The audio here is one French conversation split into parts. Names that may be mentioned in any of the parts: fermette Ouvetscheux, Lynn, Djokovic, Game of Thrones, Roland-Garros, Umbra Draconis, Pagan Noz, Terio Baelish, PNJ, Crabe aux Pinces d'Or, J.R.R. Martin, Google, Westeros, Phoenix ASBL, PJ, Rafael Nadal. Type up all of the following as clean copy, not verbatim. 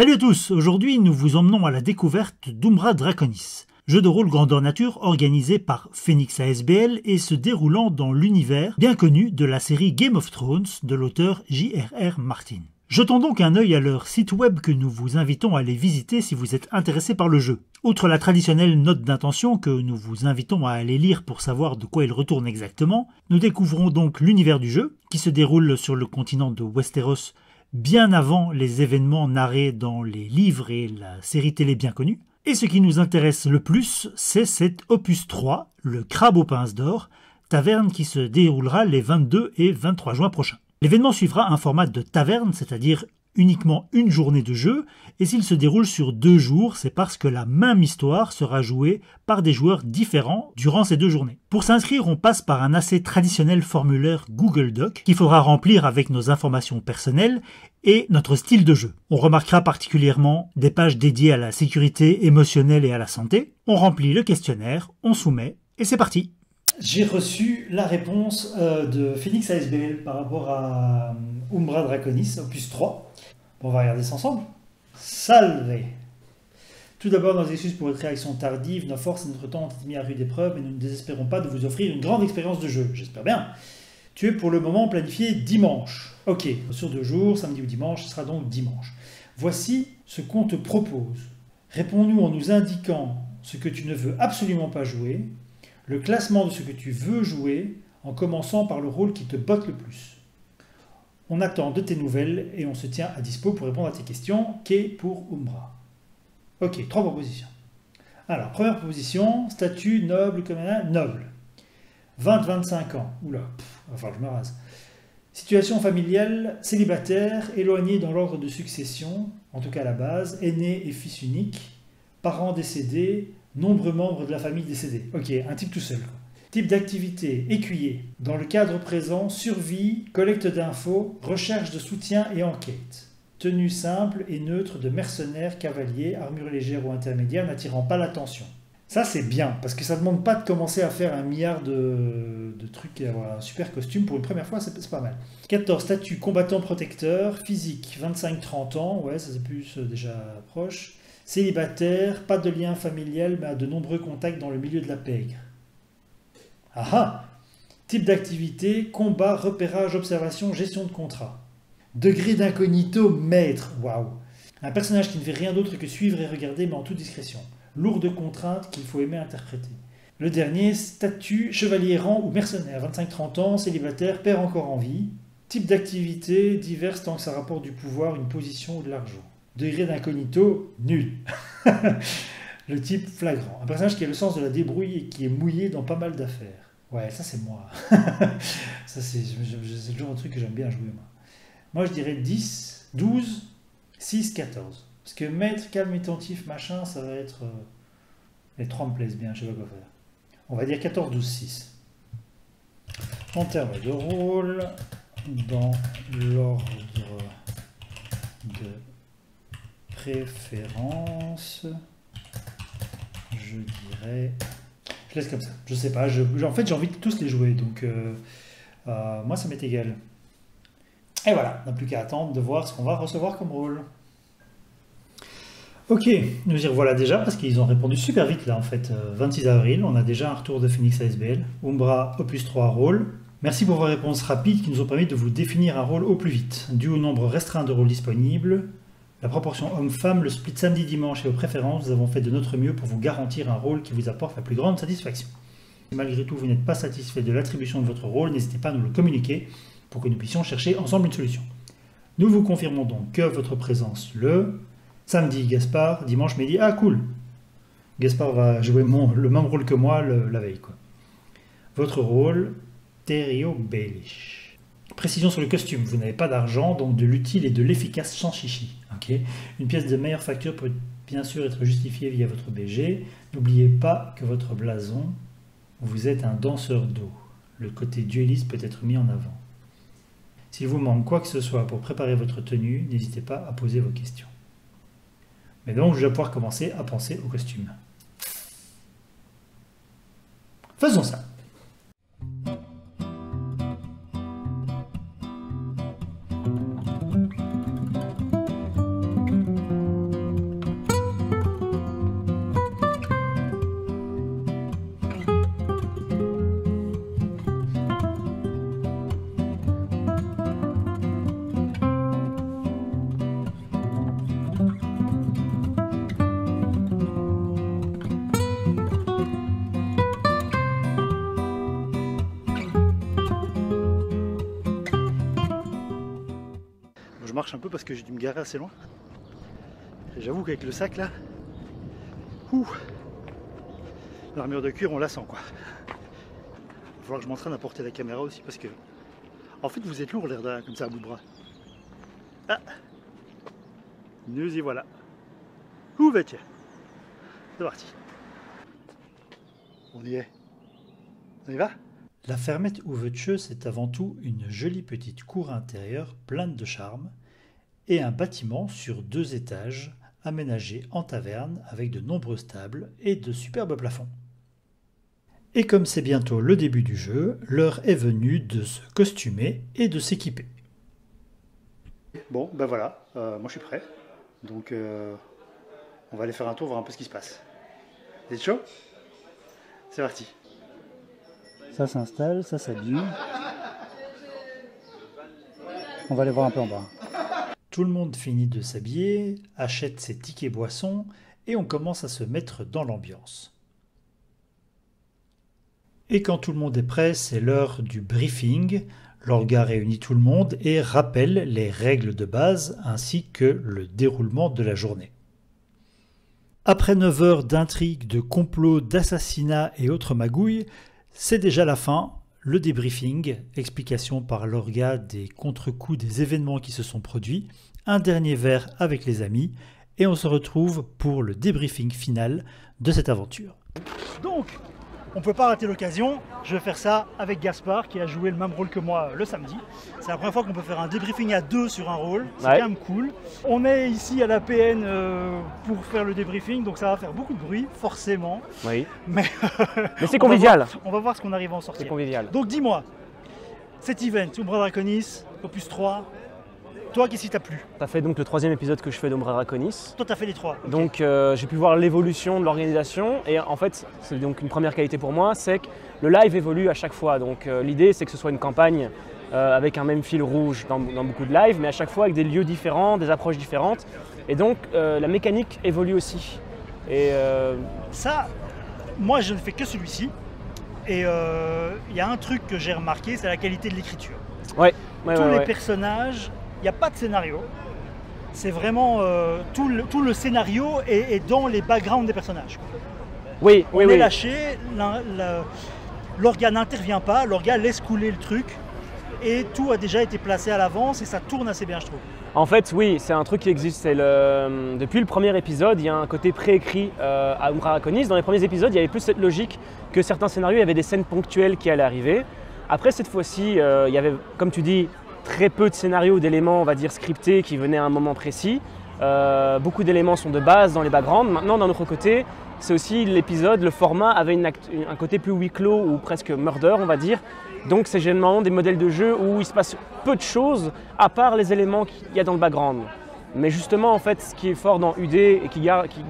Salut à tous, aujourd'hui nous vous emmenons à la découverte d'Umbra Draconis, jeu de rôle grandeur nature organisé par Phoenix ASBL et se déroulant dans l'univers bien connu de la série Game of Thrones de l'auteur J.R.R. Martin. Jetons donc un œil à leur site web que nous vous invitons à aller visiter si vous êtes intéressé par le jeu. Outre la traditionnelle note d'intention que nous vous invitons à aller lire pour savoir de quoi il retourne exactement, nous découvrons donc l'univers du jeu qui se déroule sur le continent de Westeros bien avant les événements narrés dans les livres et la série télé bien connue. Et ce qui nous intéresse le plus, c'est cet opus 3, le Crabe aux Pinces d'Or, taverne qui se déroulera les 22 et 23 juin prochains. L'événement suivra un format de taverne, c'est-à-dire uniquement une journée de jeu, et s'il se déroule sur 2 jours, c'est parce que la même histoire sera jouée par des joueurs différents durant ces 2 journées. Pour s'inscrire, on passe par un assez traditionnel formulaire Google Doc qu'il faudra remplir avec nos informations personnelles et notre style de jeu. On remarquera particulièrement des pages dédiées à la sécurité émotionnelle et à la santé. On remplit le questionnaire, on soumet, et c'est parti. J'ai reçu la réponse de Phoenix ASBL par rapport à Umbra Draconis, opus 3. On va regarder ça ensemble. Salve! Tout d'abord, nos excuses pour votre réaction tardive, nos forces et notre temps ont été mis à rude épreuve et nous ne désespérons pas de vous offrir une grande expérience de jeu. J'espère bien. Tu es pour le moment planifié dimanche. Ok, sur 2 jours, samedi ou dimanche, ce sera donc dimanche. Voici ce qu'on te propose. Réponds-nous en nous indiquant ce que tu ne veux absolument pas jouer, le classement de ce que tu veux jouer, en commençant par le rôle qui te botte le plus. On attend de tes nouvelles et on se tient à dispo pour répondre à tes questions. Qu'est pour Umbra? Ok, 3 propositions. Alors, première proposition, statut noble, comme un noble. 20-25 ans. Oula, enfin je me rase. Situation familiale, célibataire, éloigné dans l'ordre de succession, en tout cas à la base, aîné et fils unique, parents décédés, nombreux membres de la famille décédés. Ok, un type tout seul. Type d'activité, écuyer. Dans le cadre présent, survie, collecte d'infos, recherche de soutien et enquête. Tenue simple et neutre de mercenaires, cavaliers, armure légère ou intermédiaire, n'attirant pas l'attention. Ça c'est bien, parce que ça ne demande pas de commencer à faire un milliard de trucs et avoir un super costume pour une première fois, c'est pas mal. 14, statut combattant protecteur, physique, 25-30 ans, ouais, ça c'est plus déjà proche. Célibataire, pas de lien familial, mais a de nombreux contacts dans le milieu de la pègre. Ah ah! Type d'activité, combat, repérage, observation, gestion de contrat. Degré d'incognito, maître. Waouh! Un personnage qui ne fait rien d'autre que suivre et regarder, mais en toute discrétion. Lourde contrainte qu'il faut aimer interpréter. Le dernier, statut, chevalier errant ou mercenaire. 25-30 ans, célibataire, père encore en vie. Type d'activité, diverses tant que ça rapporte du pouvoir, une position ou de l'argent. Degré d'incognito, nul. Le type flagrant. Un personnage qui a le sens de la débrouille et qui est mouillé dans pas mal d'affaires. Ouais, ça c'est moi. Ça c'est le genre de truc que j'aime bien jouer. Moi je dirais 10, 12, 6, 14. Parce que maître, calme et tentif, machin, ça va être... Les 3 me plaisent bien, je sais pas quoi faire. On va dire 14, 12, 6. En termes de rôle, dans l'ordre de préférence... Je dirais... Je laisse comme ça. Je sais pas. En fait, j'ai envie de tous les jouer. Donc, moi, ça m'est égal. Et voilà. On n'a plus qu'à attendre de voir ce qu'on va recevoir comme rôle. Ok. Nous y revoilà déjà parce qu'ils ont répondu super vite, là, en fait. 26 avril, on a déjà un retour de Phoenix ASBL. Umbra, opus 3, rôle. Merci pour vos réponses rapides qui nous ont permis de vous définir un rôle au plus vite. Dû au nombre restreint de rôles disponibles... La proportion homme-femme, le split samedi-dimanche et aux préférences, nous avons fait de notre mieux pour vous garantir un rôle qui vous apporte la plus grande satisfaction. Si malgré tout vous n'êtes pas satisfait de l'attribution de votre rôle, n'hésitez pas à nous le communiquer pour que nous puissions chercher ensemble une solution. Nous vous confirmons donc que votre présence le samedi, Gaspard, dimanche midi, ah cool, Gaspard va jouer le même rôle que moi la veille, quoi. Votre rôle, Terio Baelish. Précision sur le costume, vous n'avez pas d'argent, donc de l'utile et de l'efficace sans chichi. Okay. Une pièce de meilleure facture peut bien sûr être justifiée via votre BG. N'oubliez pas que votre blason, vous êtes un danseur d'eau. Le côté dueliste peut être mis en avant. S'il vous manque quoi que ce soit pour préparer votre tenue, n'hésitez pas à poser vos questions. Mais donc, je vais pouvoir commencer à penser au costume. Faisons ça! marche un peu parce que j'ai dû me garer assez loin. Et j'avoue qu'avec le sac là, l'armure de cuir on la sent quoi. Il va falloir que je m'entraîne à porter la caméra aussi parce que en fait vous êtes lourd l'air de comme ça à bout de bras. Ah, nous y voilà. Ouvetscheux. C'est parti. On y est. On y va? La fermette Ouvetscheux, c'est avant tout une jolie petite cour intérieure pleine de charme et un bâtiment sur 2 étages aménagé en taverne avec de nombreuses tables et de superbes plafonds. Et comme c'est bientôt le début du jeu, l'heure est venue de se costumer et de s'équiper. Bon, ben voilà, moi je suis prêt, donc on va aller faire un tour, voir un peu ce qui se passe. Vous êtes chaud? C'est parti. Ça s'installe, ça s'habille. On va aller voir un peu en bas. Tout le monde finit de s'habiller, achète ses tickets boissons et on commence à se mettre dans l'ambiance. Et quand tout le monde est prêt, c'est l'heure du briefing. L'orga réunit tout le monde et rappelle les règles de base ainsi que le déroulement de la journée. Après 9 heures d'intrigues, de complots, d'assassinats et autres magouilles, c'est déjà la fin, le débriefing, explication par l'orga des contre-coups des événements qui se sont produits, un dernier verre avec les amis, et on se retrouve pour le débriefing final de cette aventure. Donc, on ne peut pas rater l'occasion, je vais faire ça avec Gaspard qui a joué le même rôle que moi le samedi. C'est la première fois qu'on peut faire un débriefing à 2 sur un rôle, c'est quand même cool. On est ici à la PN pour faire le débriefing, donc ça va faire beaucoup de bruit, forcément. Oui. Mais c'est convivial. On va voir ce qu'on arrive à en sortir. C'est convivial. Donc dis-moi, cet event, Umbra Draconis, opus 3, toi, qu'est-ce qui t'a plu? Ça fait donc le 3e épisode que je fais d'Umbra Draconis. Toi, t'as fait les 3. Okay. Donc, j'ai pu voir l'évolution de l'organisation. Et en fait, c'est donc une première qualité pour moi, c'est que le live évolue à chaque fois. Donc, l'idée, c'est que ce soit une campagne avec un même fil rouge dans beaucoup de lives, mais à chaque fois avec des lieux différents, des approches différentes. Et donc, la mécanique évolue aussi. Et ça, moi, je ne fais que celui-ci. Et il y a un truc que j'ai remarqué, c'est la qualité de l'écriture. Ouais. Tous les personnages... Il n'y a pas de scénario, c'est vraiment tout le scénario est dans les backgrounds des personnages. Oui, oui, oui. On est lâché, l'orga n'intervient pas, l'orga laisse couler le truc et tout a déjà été placé à l'avance et ça tourne assez bien je trouve. En fait oui, c'est un truc qui existe, depuis le premier épisode il y a un côté préécrit à Umbra Draconis. Dans les premiers épisodes il y avait plus cette logique que certains scénarios, il y avait des scènes ponctuelles qui allaient arriver. Après cette fois-ci, il y avait comme tu dis, très peu de scénarios, d'éléments, on va dire, scriptés qui venaient à un moment précis. Beaucoup d'éléments sont de base dans les backgrounds. Maintenant, d'un autre côté, c'est aussi l'épisode, le format avait un côté plus huis clos ou presque murder, on va dire. Donc, c'est généralement des modèles de jeu où il se passe peu de choses à part les éléments qu'il y a dans le background. Mais justement, en fait, ce qui est fort dans UD et qui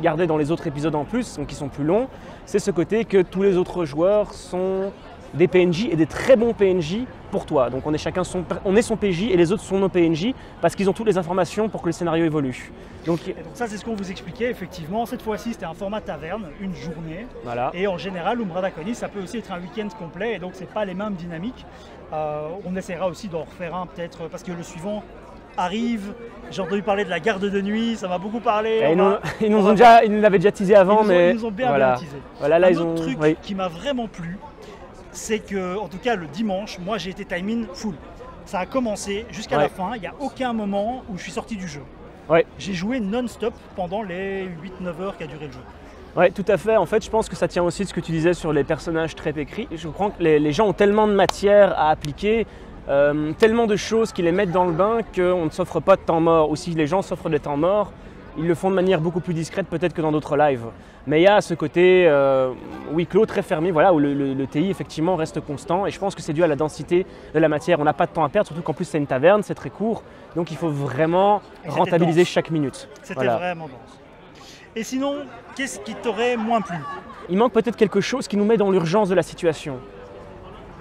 gardait dans les autres épisodes en plus, donc qui sont plus longs, c'est ce côté que tous les autres joueurs sont des PNJ et des très bons PNJ pour toi. Donc on est chacun son PJ et les autres sont nos PNJ parce qu'ils ont toutes les informations pour que le scénario évolue. Donc ça c'est ce qu'on vous expliquait effectivement. Cette fois-ci c'était un format taverne, une journée. Voilà. Et en général Umbra Draconis ça peut aussi être un week-end complet et donc c'est pas les mêmes dynamiques. On essaiera aussi d'en refaire un peut-être parce que le suivant arrive. J'ai entendu parler de la garde de nuit, ça m'a beaucoup parlé. Ils nous l'avaient déjà teasé avant mais... Ils nous ont bien teasé. Voilà, là, un autre truc qui m'a vraiment plu, c'est que, en tout cas le dimanche, moi j'ai été timing full. Ça a commencé jusqu'à la fin, il n'y a aucun moment où je suis sorti du jeu. Ouais. J'ai joué non-stop pendant les 8-9 heures qu'a duré le jeu. Oui, tout à fait. En fait, je pense que ça tient aussi de ce que tu disais sur les personnages très écrits. Je comprends que les gens ont tellement de matière à appliquer, tellement de choses qui les mettent dans le bain qu'on ne s'offre pas de temps mort. Ou si les gens s'offrent des temps morts, ils le font de manière beaucoup plus discrète peut-être que dans d'autres lives. Mais il y a ce côté huis clos très fermé, voilà, où le TI effectivement reste constant. Et je pense que c'est dû à la densité de la matière. On n'a pas de temps à perdre, surtout qu'en plus c'est une taverne, c'est très court. Donc il faut vraiment rentabiliser chaque minute. C'était vraiment dense. Et sinon, qu'est-ce qui t'aurait moins plu? Il manque peut-être quelque chose qui nous met dans l'urgence de la situation.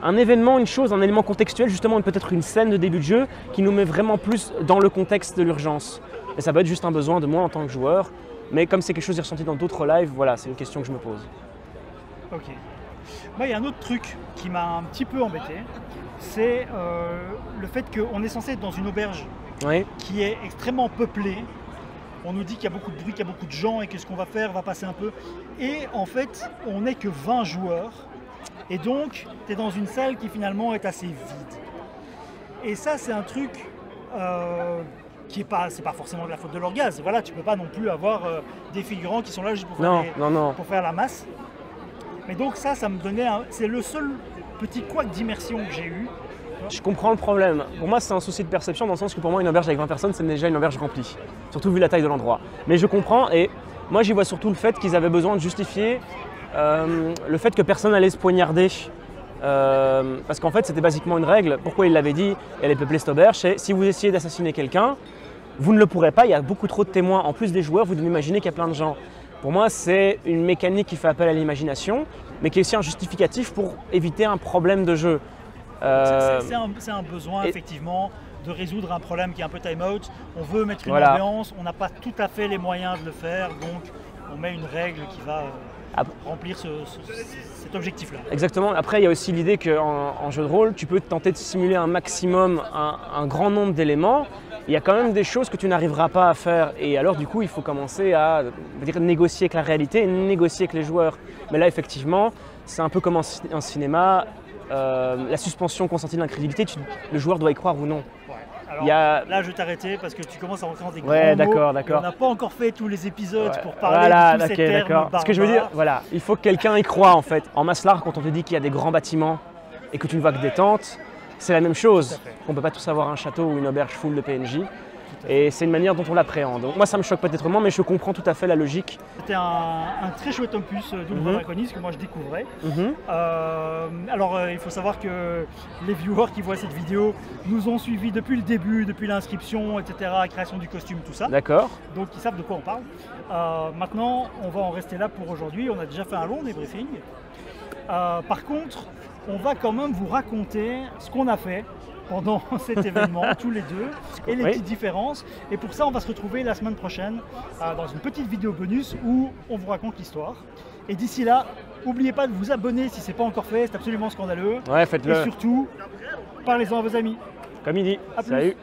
Un événement, une chose, un élément contextuel, justement peut-être une scène de début de jeu qui nous met vraiment plus dans le contexte de l'urgence. Et ça peut être juste un besoin de moi en tant que joueur, mais comme c'est quelque chose que j'ai ressenti dans d'autres lives, voilà, c'est une question que je me pose. Ok. Moi, il y a un autre truc qui m'a un petit peu embêté, c'est le fait qu'on est censé être dans une auberge oui, qui est extrêmement peuplé. On nous dit qu'il y a beaucoup de bruit, qu'il y a beaucoup de gens et que ce qu'on va faire va passer un peu. Et en fait, on n'est que 20 joueurs. Et donc, tu es dans une salle qui finalement est assez vide. Et ça, c'est un truc qui n'est pas, c'est pas forcément de la faute de l'orgasme. Voilà, tu ne peux pas non plus avoir des figurants qui sont là juste pour, pour faire la masse. Mais donc ça, ça me donnait... C'est le seul petit couac d'immersion que j'ai eu. Je comprends le problème. Pour moi, c'est un souci de perception dans le sens que pour moi, une auberge avec 20 personnes, c'est déjà une auberge remplie. Surtout vu la taille de l'endroit. Mais je comprends et moi, j'y vois surtout le fait qu'ils avaient besoin de justifier le fait que personne n'allait se poignarder. Parce qu'en fait, c'était basiquement une règle. Pourquoi ils l'avaient dit, elle est peuplée cette auberge, c'est si vous essayez d'assassiner quelqu'un, vous ne le pourrez pas, il y a beaucoup trop de témoins. En plus des joueurs, vous devez imaginer qu'il y a plein de gens. Pour moi, c'est une mécanique qui fait appel à l'imagination, mais qui est aussi un justificatif pour éviter un problème de jeu. C'est un besoin, effectivement, de résoudre un problème qui est un peu time-out. On veut mettre une ambiance, on n'a pas tout à fait les moyens de le faire, donc on met une règle qui va remplir cet objectif-là. Exactement. Après, il y a aussi l'idée qu'en jeu de rôle, tu peux tenter de simuler un maximum, un grand nombre d'éléments. Il y a quand même des choses que tu n'arriveras pas à faire. Et alors, du coup, il faut commencer à négocier avec la réalité, négocier avec les joueurs. Mais là, effectivement, c'est un peu comme en cinéma. La suspension consentie d'incrédulité, le joueur doit y croire ou non. Ouais. Alors, là, je vais t'arrêter parce que tu commences à rentrer dans des grands mots. On n'a pas encore fait tous les épisodes pour parler de tous ces termes. Ce que je veux dire, voilà, il faut que quelqu'un y croit en fait. En masse large, quand on te dit qu'il y a des grands bâtiments et que tu ne vois que des tentes, c'est la même chose. On ne peut pas tous avoir un château ou une auberge full de PNJ. Et c'est une manière dont on l'appréhende. Moi, ça me choque peut-être moins, mais je comprends tout à fait la logique. C'était un très chouette opus d'Umbra Draconis que moi je découvrais. Alors, il faut savoir que les viewers qui voient cette vidéo nous ont suivis depuis le début, depuis l'inscription, etc., la création du costume, tout ça. D'accord. Donc, ils savent de quoi on parle. Maintenant, on va en rester là pour aujourd'hui. On a déjà fait un long débriefing. Par contre, on va quand même vous raconter ce qu'on a fait pendant cet événement, tous les deux, et les petites différences. Et pour ça, on va se retrouver la semaine prochaine dans une petite vidéo bonus où on vous raconte l'histoire. Et d'ici là, n'oubliez pas de vous abonner si ce n'est pas encore fait, c'est absolument scandaleux. Ouais, faites-le. Et surtout, parlez-en à vos amis. Comme il dit. À plus. Salut.